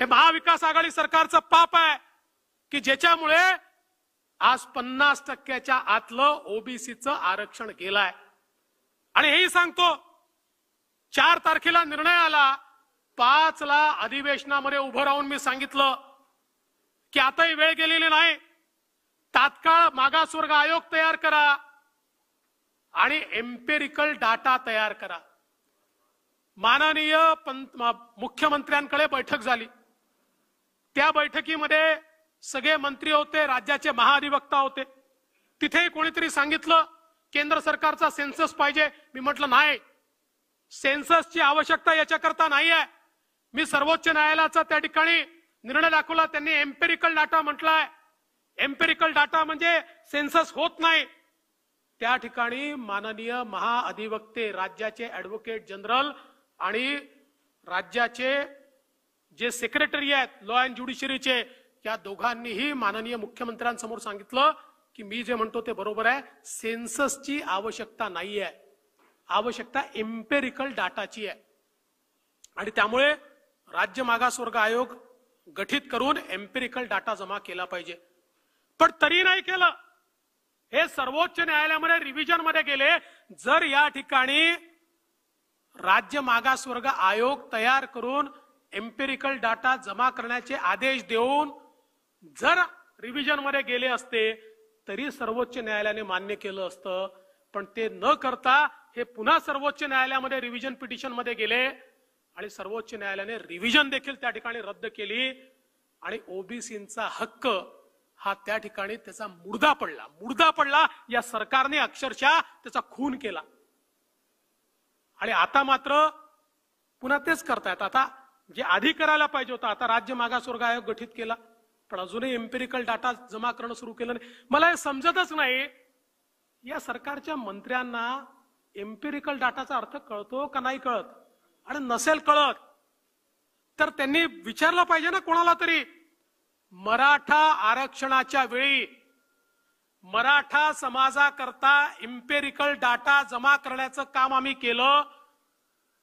हे महाविकास आघाडी सरकारचं पाप आहे की ज्याच्यामुळे आज 50%च्या आतलं ओबीसीचं आरक्षण गेलंय। आणि हेही सांगतो 4 तारखेला निर्णय आला, 5 ला अधिवेशनामध्ये उभं राहून मी सांगितलं की आता ही वेळ गेलेली नाही, तात्काळ मागासवर्ग आयोग तयार करा आणि एम्पिरिकल डाटा तयार करा। माननीय मुख्यमंत्र्यांकडे बैठक झाली, त्या बैठकीमध्ये सगळे मंत्री होते, राज्याचे महाधिवक्ता होते, तिथे कोणीतरी सांगितलं केंद्र सरकारचा सेन्सस पाहिजे। मी म्हटलं नाही, सेन्ससची आवश्यकता याच्याकरता नाही आहे। मी सर्वोच्च न्यायालयाचा त्या ठिकाणी निर्णय दाखवला, त्यांनी एम्पिरिकल डाटा म्हटलाय। एम्पिरिकल डाटा म्हणजे सेन्सस होत नाही। त्या ठिकाणी माननीय महाअधिवक्ते राज्याचे ॲडव्होकेट जनरल आणि राज्याचे जे सेक्रेटरी आहेत लॉ अँड ज्युडिशरीचे, या दोघांनीही माननीय मुख्यमंत्र्यांसमोर सांगितलं की मी जे म्हणतो ते बरोबर आहे, सेन्ससची आवश्यकता नाही आहे, आवश्यकता एम्पेरिकल डाटाची आहे। आणि त्यामुळे राज्य मागासवर्ग आयोग गठित करून एम्पेरिकल डाटा जमा केला पाहिजे, पण तरी नाही केलं। हे सर्वोच्च न्यायालयामध्ये रिव्हिजन मध्ये गेले। जर या ठिकाणी राज्य मागासवर्ग आयोग तयार करून एम्पेरिकल डाटा जमा करण्याचे आदेश देऊन जर रिव्हिजन मध्ये गेले असते तरी सर्वोच्च न्यायालयाने मान्य केलं असतं, पण ते न करता हे पुन्हा सर्वोच्च न्यायालयामध्ये रिव्हिजन पिटिशन मध्ये गेले आणि सर्वोच्च न्यायालयाने रिव्हिजन देखील त्या ठिकाणी रद्द केली आणि ओबीसींचा हक्क हा त्या ठिकाणी त्याचा मुर्दा पडला। या सरकारने अक्षरशः त्याचा खून केला आणि आता मात्र पुन्हा तेच करतायत। आता जे आधी करायला पाहिजे होतं, आता राज्य मागासवर्ग आयोग गठीत केला पण अजूनही एम्पिरिकल डाटा जमा करणं सुरू केलं नाही। मला हे समजतच नाही, या सरकारच्या मंत्र्यांना एम्पिरिकल डाटाचा अर्थ कळतो का नाही कळत, आणि नसेल कळत तर त्यांनी विचारलं पाहिजे ना कोणाला तरी। मराठा आरक्षणाच्या वेळी मराठा समाजाकरता एम्पिरिकल डाटा जमा करण्याचं काम आम्ही केलं,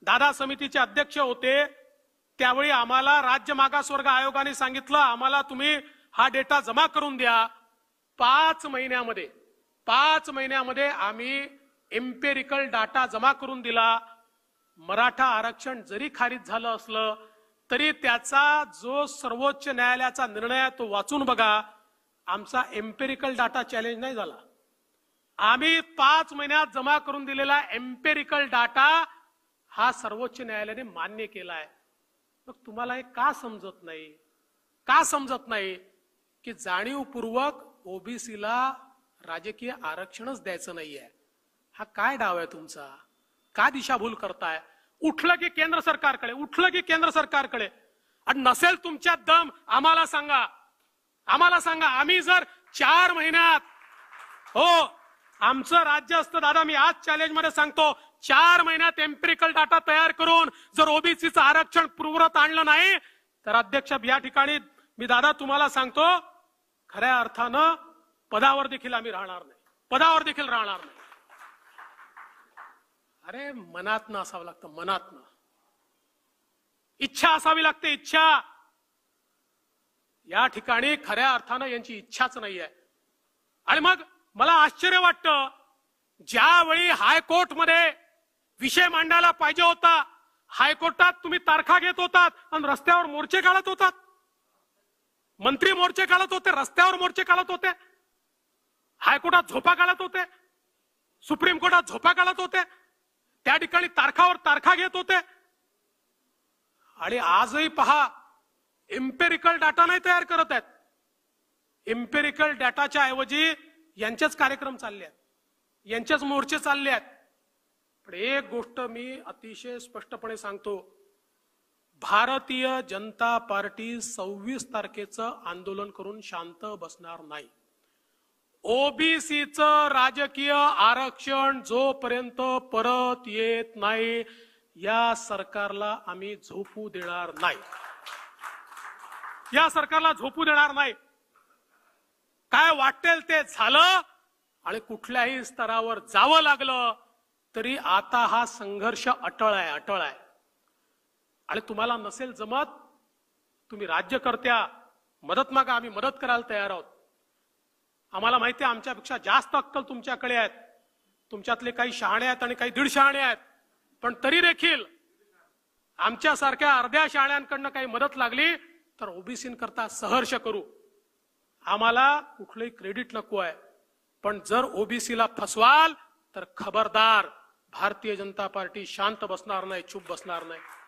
दादा समितीचे अध्यक्ष होते त्यावेळी आम्हाला राज्य मागासवर्ग आयोगाने सांगितलं आम्हाला तुम्ही हा डेटा जमा करून द्या। 5 महिन्यामध्ये आम्ही एम्पेरिकल डाटा जमा करून दिला। मराठा आरक्षण जरी खारिज झालं असलं तरी त्याचा जो सर्वोच्च न्यायालयाचा निर्णय आहे तो वाचून बघा, आमचा एम्पेरिकल डाटा चॅलेंज नाही झाला। आम्ही 5 महिन्यात जमा करून दिलेला एम्पेरिकल डाटा हा सर्वोच्च न्यायालयाने मान्य केला आहे। मग तुम्हाला हे का समजत नाही की जाणीवपूर्वक ओबीसीला राजकीय आरक्षणच द्यायचं नाहीये। हा काय डाव आहे तुमचा, का दिशाभूल करताय? उठलं की केंद्र सरकारकडे आणि नसेल तुमच्या दम आम्हाला सांगा। आम्ही जर 4 महिन्यात आमचं राज्य असतं, दादा मी आज चॅलेंज मध्ये सांगतो, 4 महिन्यात एम्पिरिकल डाटा तयार करून जर ओबीसीचं आरक्षण पूर्ववत आणलं नाही तर अध्यक्ष या ठिकाणी मी दादा तुम्हाला सांगतो खऱ्या अर्थानं पदावर देखील राहणार नाही। अरे मनातनं असावं लागतं, मनातनं इच्छा असावी लागते, इच्छा। या ठिकाणी खऱ्या अर्थानं यांची इच्छाच नाही आहे। आणि मग मला आश्चर्य वाटतं, ज्यावेळी हायकोर्टमध्ये विषय मांडायला पाहिजे होता, हायकोर्टात तुम्ही तारखा घेत होतात आणि रस्त्यावर मोर्चे काढत होतात, मंत्री मोर्चे काढत होते, रस्त्यावर मोर्चे काढत होते, हायकोर्टात झोपा काढत होते, सुप्रीम कोर्टात झोपा काढत होते, त्या ठिकाणी तारखावर तारखा घेत होते, आणि आजही पहा एम्पेरिकल डाटा नाही तयार करत आहेत। एम्पेरिकल डाटाच्या ऐवजी यांचेच कार्यक्रम चालले आहेत, यांचेच मोर्चे चालले आहेत। पण एक गोष्ट मी अतिशय स्पष्टपणे सांगतो, भारतीय जनता पार्टी 26 तारखेचं आंदोलन करून शांत बसणार नाही। ओबीसीचं राजकीय आरक्षण जोपर्यंत परत येत नाही या सरकारला आम्ही झोपू देणार नाही। काय वाटेल ते झालं आणि कुठल्याही स्तरावर जावं लागलं तरी आता हा संघर्ष अटळ आहे। आणि तुम्हाला नसेल जमत तुम्ही राज्यकर्त्या मदत मागा, आम्ही मदत करायला तयार आहोत. आम्हाला माहिती आहे आमच्यापेक्षा जास्त अक्कल तुमच्याकडे आहेत, तुमच्यातले काही शहाणे आहेत आणि काही दीड शहाणे आहेत, पण तरी देखील आमच्यासारख्या अर्ध्या शहाण्यांकडनं काही मदत लागली तर ओबीसींकरता सहर्ष करू. आम्हाला कुठलंही क्रेडिट नको आहे, पण जर ओबीसीला फसवाल तर खबरदार, भारतीय जनता पार्टी शांत बसणार नाही, चूप बसणार नाही.